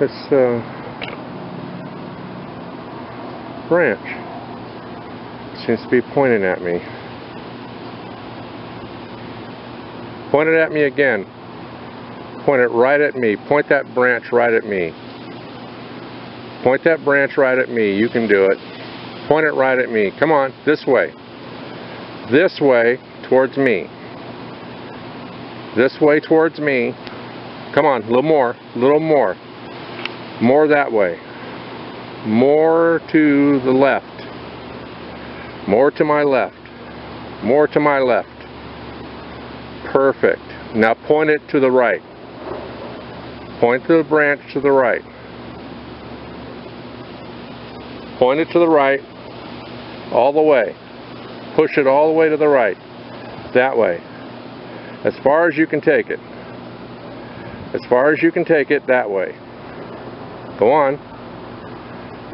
That's a branch. Seems to be pointing at me. Point it at me again. Point it right at me. Point that branch right at me. Point that branch right at me. You can do it. Point it right at me. Come on, this way. This way towards me. This way towards me. Come on, a little more. A little more. More that way. More to the left. More to my left. More to my left. Perfect. Now point it to the right. Point the branch to the right. Point it to the right. All the way. Push it all the way to the right. That way. As far as you can take it. As far as you can take it, that way. Go on.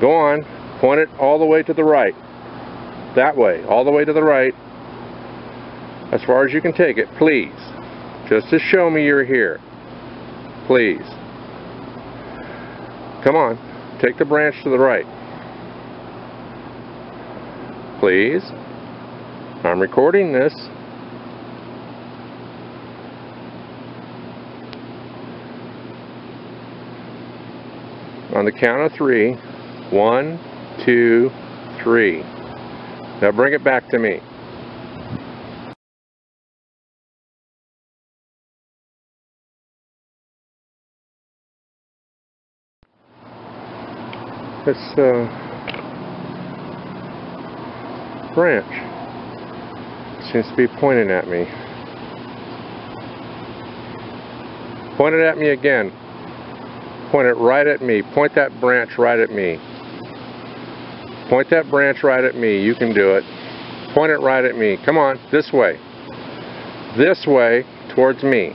Go on. Point it all the way to the right. That way. All the way to the right. As far as you can take it, please. Just to show me you're here. Please. Come on. Take the branch to the right. Please. I'm recording this. On the count of three. 1, 2, 3. Now bring it back to me. That's a branch. Seems to be pointing at me. Point it at me again. Point it right at me. Point that branch right at me. Point that branch right at me. You can do it. Point it right at me. Come on, this way. This way towards me.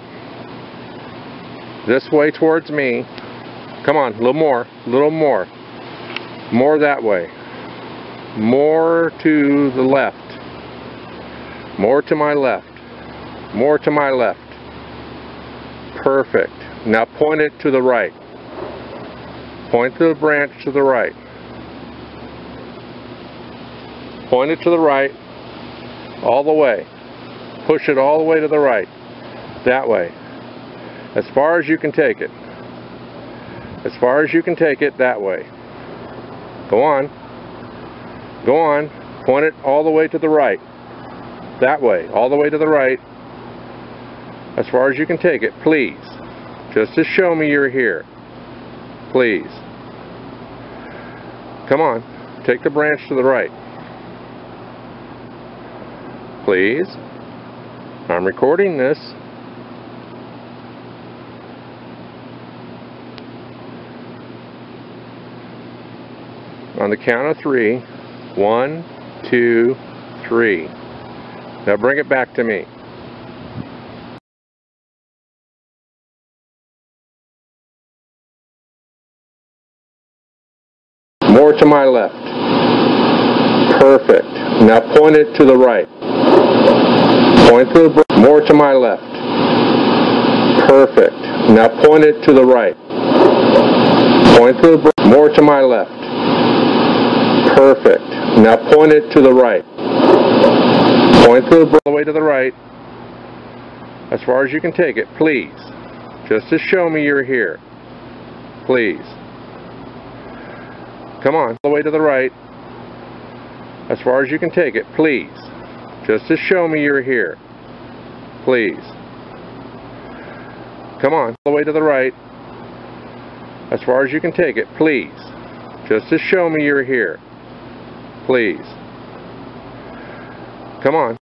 This way towards me. Come on, a little more. A little more. More that way. More to the left. More to my left. More to my left. Perfect. Now point it to the right. Point the branch to the right. Point it to the right. All the way. Push it all the way to the right. That way. As far as you can take it. As far as you can take it, that way. Go on. Go on. Point it all the way to the right. That way. All the way to the right. As far as you can take it, please. Just to show me you're here. Please. Come on. Take the branch to the right. Please. I'm recording this. On the count of three. 1, 2, 3. Now bring it back to me. More to my left. Perfect. Now point it to the right. Point to the branch. More to my left. Perfect. Now point it to the right. Point to the branch. More to my left. Perfect. Now point it to the right. Point to the branch. All the way to the right. As far as you can take it, please. Just to show me you're here. Please. Come on. All the way to the right. As far as you can take it, please. Just to show me you're here. Please. Come on. All the way to the right. As far as you can take it, please. Just to show me you're here. Please. Come on.